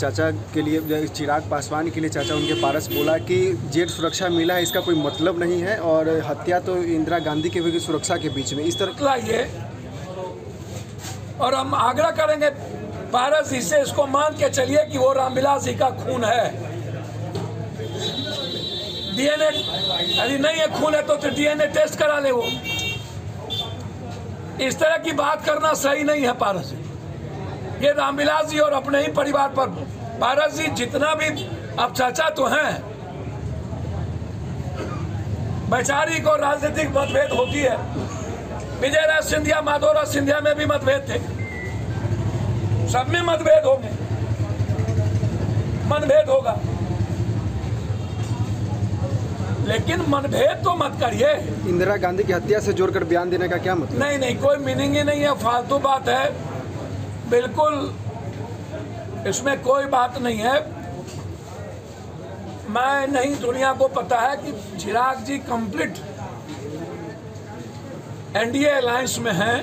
चाचा के लिए, चिराग पासवान के लिए चाचा उनके पारस बोला कि जेट सुरक्षा मिला है इसका कोई मतलब नहीं है और हत्या तो इंदिरा गांधी के सुरक्षा के बीच में इस तरह लाइए और हम आग्रह करेंगे पारस इससे इसको मान के चलिए कि वो रामविलास जी का खून है। डीएनए यदि नहीं है खून है तो डीएनए टेस्ट करा ले। वो इस तरह की बात करना सही नहीं है पारस जी। ये रामविलास जी और अपने ही परिवार पर पारस जी जितना भी अब चाचा तो हैं, वैचारिक और राजनीतिक मतभेद होती है। विजयराज सिंधिया माधोराज सिंधिया में भी मतभेद थे, सब में मतभेद होंगे, मनभेद होगा, लेकिन मनभेद तो मत करिए। इंदिरा गांधी की हत्या से जोड़कर बयान देने का क्या मतलब? नहीं नहीं, कोई मीनिंग ही नहीं है, फालतू बात है, बिल्कुल इसमें कोई बात नहीं है। मैं नहीं, दुनिया को पता है कि Chirag ji complete NDA alliance में हैं।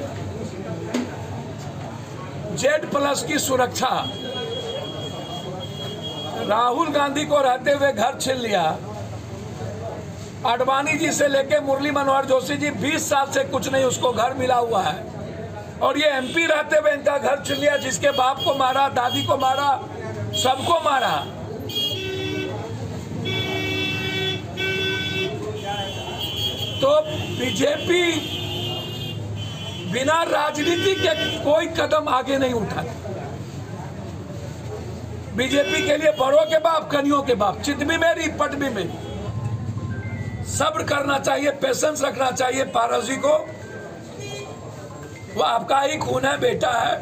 जेड प्लस की सुरक्षा राहुल गांधी को रहते हुए घर छीन लिया। आडवाणी जी से लेके मुरली मनोहर जोशी जी 20 साल से कुछ नहीं, उसको घर मिला हुआ है और ये एमपी रहते हुए इनका घर छीन लिया, जिसके बाप को मारा, दादी को मारा, सबको मारा। तो बीजेपी बिना राजनीति के कोई कदम आगे नहीं उठाती। बीजेपी के लिए बड़ों के बाप, कनियों के बाप, चित भी मेरी पट भी मेरी। सब्र करना चाहिए, पेशेंस रखना चाहिए। पारस जी को वो आपका ही खून है, बेटा है,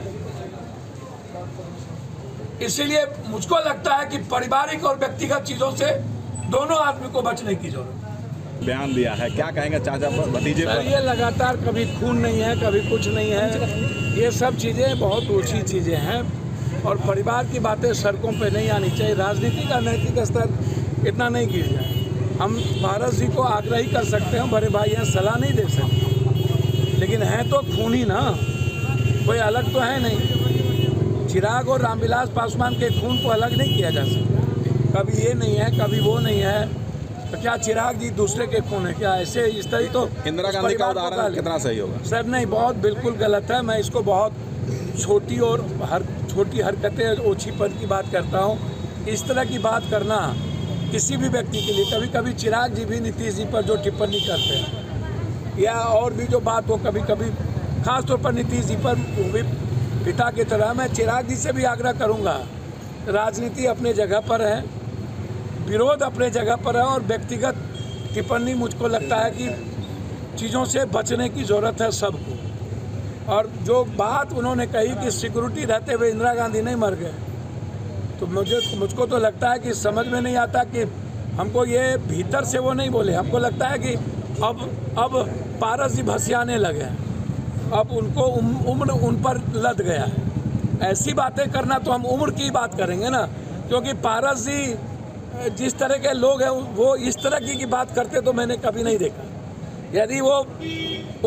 इसीलिए मुझको लगता है कि पारिवारिक और व्यक्तिगत चीजों से दोनों आदमी को बचने की जरूरत है। बयान दिया है, क्या कहेंगे चाचा पर, भतीजे पर? ये लगातार कभी खून नहीं है, कभी कुछ नहीं है, ये सब चीजें बहुत ऊंची चीजें हैं और परिवार की बातें सड़कों पे नहीं आनी चाहिए। राजनीति का नैतिक स्तर इतना नहीं गिर जाए। हम पारस जी को आग्रह ही कर सकते हैं, बड़े भाई यहाँ सलाह नहीं दे सकते, लेकिन हैं तो खून ही ना, कोई अलग तो है नहीं। चिराग और रामविलास पासवान के खून को अलग नहीं किया जा सकता। कभी ये नहीं है, कभी वो नहीं है, तो क्या चिराग जी दूसरे के खून है क्या? ऐसे इस तरह तो इंदिरा गांधी का उदाहरण कितना सही होगा सर? नहीं, बहुत बिल्कुल गलत है। मैं इसको बहुत छोटी और हर छोटी हरकतें, ओछीपन की बात करता हूँ। इस तरह की बात करना किसी भी व्यक्ति के लिए, कभी कभी चिराग जी भी नीतीश जी पर जो टिप्पणी करते हैं या और भी जो बात हो, कभी कभी खास तौर पर नीतीश जी पर, वो भी पिता की तरह। मैं चिराग जी से भी आग्रह करूंगा, राजनीति अपने जगह पर है, विरोध अपने जगह पर है और व्यक्तिगत टिप्पणी, मुझको लगता है कि चीज़ों से बचने की ज़रूरत है सबको। और जो बात उन्होंने कही कि सिक्योरिटी रहते हुए इंदिरा गांधी नहीं मर गए, तो मुझको तो लगता है कि समझ में नहीं आता कि हमको ये भीतर से वो नहीं बोले। हमको लगता है कि अब पारस जी भसियाने लगे हैं, अब उनको उम्र उन पर लद गया है। ऐसी बातें करना, तो हम उम्र की बात करेंगे ना, क्योंकि पारस जी जिस तरह के लोग हैं वो इस तरह की बात करते तो मैंने कभी नहीं देखा। यदि वो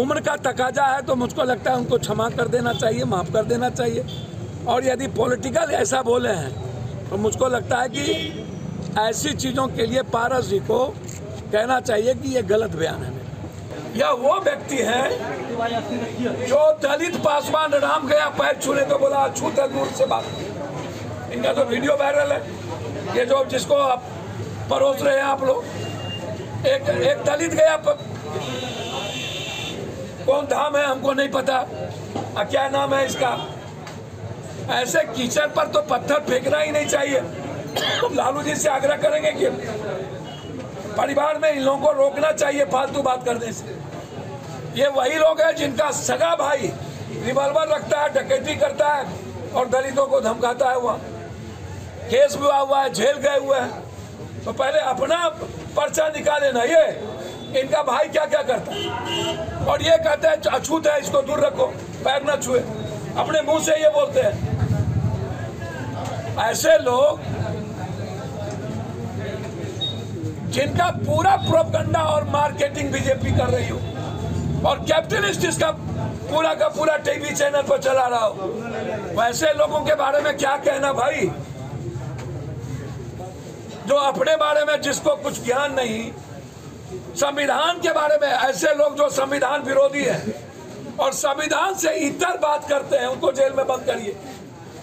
उम्र का तकाजा है तो मुझको लगता है उनको क्षमा कर देना चाहिए, माफ़ कर देना चाहिए। और यदि पॉलिटिकल ऐसा बोले हैं तो मुझको लगता है कि ऐसी चीज़ों के लिए पारस जी को कहना चाहिए कि ये गलत बयान है। या वो व्यक्ति है जो दलित पासवान राम गया पैर छूने को बोला, छूत दूर से बात। इनका तो वीडियो वायरल है, ये जो जिसको आप परोस रहे हैं आप लोग। एक दलित गया, कौन धाम है हमको नहीं पता, क्या नाम है इसका। ऐसे कीचड़ पर तो पत्थर फेंकना ही नहीं चाहिए। लालू जी से आग्रह करेंगे कि परिवार में इन लोगों को रोकना चाहिए फालतू बात करने से। ये वही लोग हैं जिनका सगा भाई रिवॉल्वर रखता है, डकैती करता है और दलितों को धमकाता है। वहाँ केस भी हुआ है, जेल गए हुए हैं, तो पहले अपना पर्चा निकाले ना। ये इनका भाई क्या क्या करता है और ये कहते हैं अछूत है, इसको दूर रखो, पैर न छुए, अपने मुँह से ये बोलते हैं। ऐसे लोग जिनका पूरा प्रोपगंडा और मार्केटिंग बीजेपी कर रही हो और कैपिटलिस्ट जिसका पूरा का पूरा टीवी चैनल पर चला रहा हो, वैसे लोगों के बारे में क्या कहना भाई। जो अपने बारे में जिसको कुछ ज्ञान नहीं, संविधान के बारे में ऐसे लोग जो संविधान विरोधी हैं और संविधान से इतर बात करते हैं, उनको जेल में बंद करिए।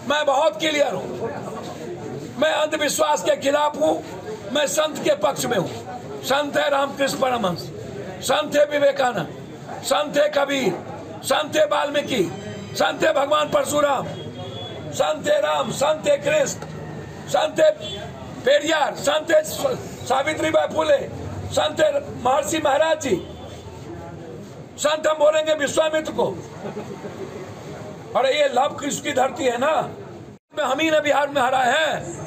मैं बहुत क्लियर हूँ, मैं अंधविश्वास के खिलाफ हूँ, मैं संत के पक्ष में हूँ। संत है रामकृष्ण परमहंस, संत है विवेकानंद, संत है कबीर, संत है वाल्मीकि, संत है भगवान परशुराम, संत है राम, संत है कृष्ण, संत है पेरियार, संत है सावित्रीबाई फुले, संत है महर्षि महाराज जी, संत हम बोलेंगे विश्वामित्र को। अरे ये लव किसकी धरती है ना, हम ही ने बिहार में हरा है।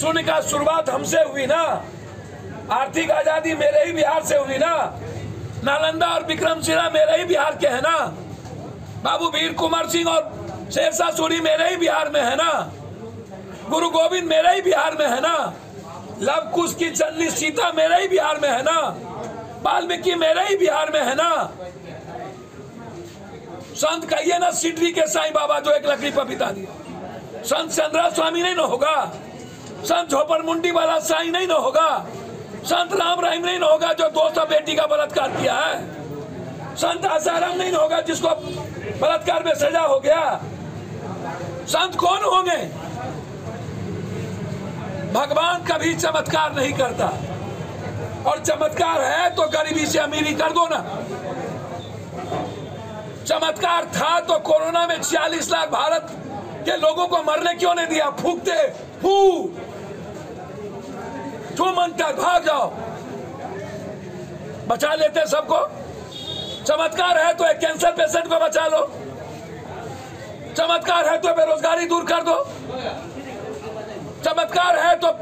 शून्य का शुरुआत हमसे हुई ना, आर्थिक आजादी मेरे ही बिहार से हुई ना, नालंदा और विक्रमशिला मेरे ही बिहार के है ना, बाबू वीर कुमार सिंह और शेरशाह सूरी मेरे ही बिहार में है ना, गुरु गोविंद मेरे ही बिहार में है ना, लव कुश की चन्नी सीता मेरे ही बिहार में है ना, वाल्मीकि मेरे ही बिहार में है ना। संत कहिए ना सिडरी के साईं बाबा जो एक लकड़ी पर बिता दिया, संत चंद्र स्वामी नहीं ना होगा, संत झोपड़ मुंडी वाला साईं नहीं ना होगा, संत राम रहीम नहीं ना होगा जो दोस्त और बेटी का बलात्कार किया है, संत आशाराम नहीं ना होगा जिसको बलात्कार में सजा हो गया। संत कौन होंगे? भगवान कभी चमत्कार नहीं करता, और चमत्कार है तो गरीबी से अमीरी कर दो ना। चमत्कार था तो कोरोना में 46 लाख भारत के लोगों को मरने क्यों नहीं दिया? फूकते फू तुम अंतर भाग जाओ, बचा लेते सबको। चमत्कार है तो एक कैंसर पेशेंट को बचा लो, चमत्कार है तो बेरोजगारी दूर कर दो, चमत्कार है तो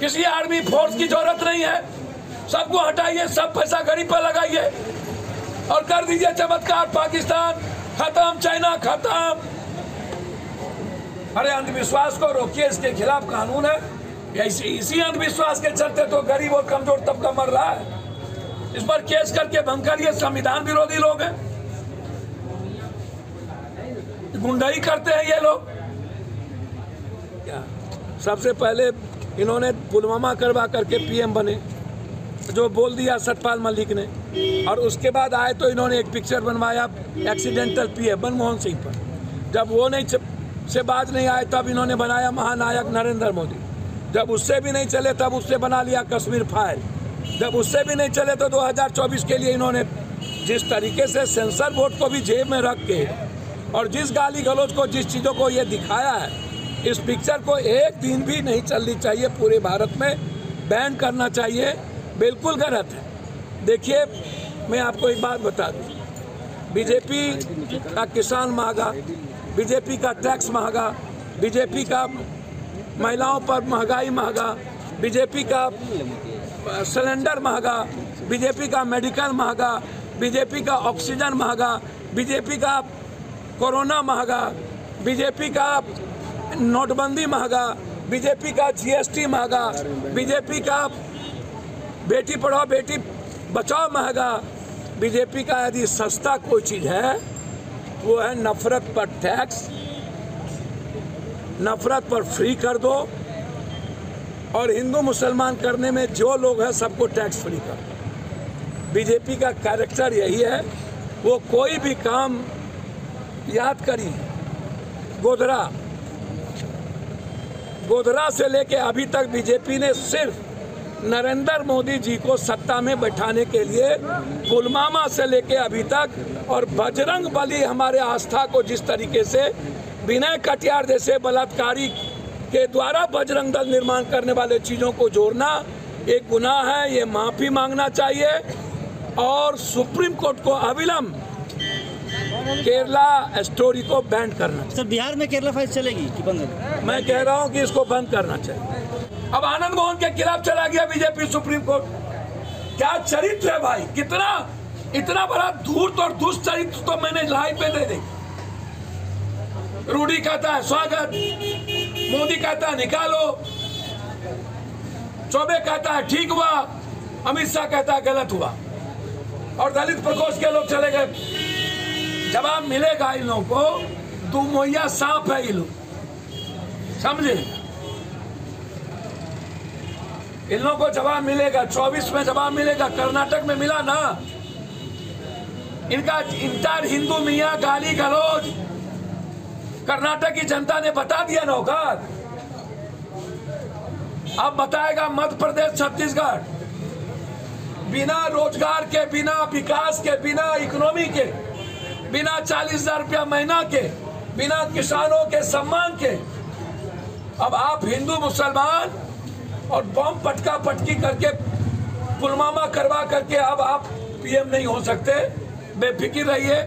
किसी आर्मी फोर्स की जरूरत नहीं है, सबको हटाइए, सब पैसा गरीब पर लगाइए और कर दीजिए चमत्कार। पाकिस्तान खत्म, चाइना खत्म। अरे अंधविश्वास को रोकिए, इसके खिलाफ कानून है। इसी अंधविश्वास के चलते तो गरीब और कमजोर तबका मर रहा है। इस पर केस करके भंग करिए। संविधान विरोधी लोग हैं, गुंडाई करते हैं ये लोग। सबसे पहले इन्होंने पुलवामा करवा करके पीएम बने, जो बोल दिया सतपाल मलिक ने, और उसके बाद आए तो इन्होंने एक पिक्चर बनवाया एक्सीडेंटल पीएम मनमोहन सिंह पर। जब वो नहीं से बाज नहीं आए तब इन्होंने बनाया महानायक नरेंद्र मोदी। जब उससे भी नहीं चले तब उससे बना लिया कश्मीर फाइल। जब उससे भी नहीं चले तो 2024 के लिए इन्होंने जिस तरीके से सेंसर बोर्ड को भी जेब में रख के और जिस गाली गलौज को, जिस चीज़ों को ये दिखाया है, इस पिक्चर को एक दिन भी नहीं चलनी चाहिए, पूरे भारत में बैन करना चाहिए। बिल्कुल गलत है। देखिए मैं आपको एक बात बता दूँ, बीजेपी का किसान महंगा, बीजेपी का टैक्स महंगा, बीजेपी का महिलाओं पर महंगाई महंगा, बीजेपी का सिलेंडर महंगा, बीजेपी का मेडिकल महंगा, बीजेपी का ऑक्सीजन महंगा, बीजेपी का कोरोना महंगा, बीजेपी का नोटबंदी महंगा, बीजेपी का जीएसटी महंगा, बीजेपी का बेटी पढ़ाओ बेटी बचाओ महंगा। बीजेपी का यदि सस्ता कोई चीज़ है वो है नफरत पर टैक्स, नफरत पर फ्री कर दो, और हिंदू मुसलमान करने में जो लोग हैं सबको टैक्स फ्री कर दो। बीजेपी का कैरेक्टर यही है। वो कोई भी काम याद करिए, गोधरा से लेके अभी तक बीजेपी ने सिर्फ नरेंद्र मोदी जी को सत्ता में बैठाने के लिए पुलवामा से लेके अभी तक, और बजरंग बली हमारे आस्था को जिस तरीके से बिना कटियार जैसे बलात्कारी के द्वारा बजरंग दल निर्माण करने वाले चीज़ों को जोड़ना एक गुनाह है। ये माफ़ी मांगना चाहिए और सुप्रीम कोर्ट को अविलंब केरला स्टोरी को बैन करना। सर बिहार में केरला फाइल चलेगी कि बंद? मैं कह रहा हूँ कि इसको बंद करना चाहिए। अब आनंद मोहन के खिलाफ चला गया बीजेपी सुप्रीम कोर्ट। क्या चरित्र है भाई, कितना इतना बड़ा धूर्त और दुष्ट चरित्र तो मैंने लाइफ में नहीं देखा। रूडी कहता है स्वागत, मोदी कहता है निकालो, चौबे कहता है ठीक हुआ, अमित शाह कहता है गलत हुआ, और दलित प्रकोष्ठ के लोग चले गए। जवाब मिलेगा इन लोगों को, दुमोहिया सांप है ये लोग, समझे। इन लोगों को जवाब मिलेगा, 24 में जवाब मिलेगा। कर्नाटक में मिला ना, इनका इंटर हिंदू मियाँ गाली गलौज, कर्नाटक की जनता ने बता दिया नौकर। अब बताएगा मध्य प्रदेश, छत्तीसगढ़ बिना रोजगार के, बिना विकास के, बिना इकोनॉमी के, बिना 40,000 रुपया महीना के, बिना किसानों के सम्मान के। अब आप हिंदू मुसलमान और बम पटका पटकी करके पुलवामा करवा करके अब आप पीएम नहीं हो सकते। बेफिक्र रहिए।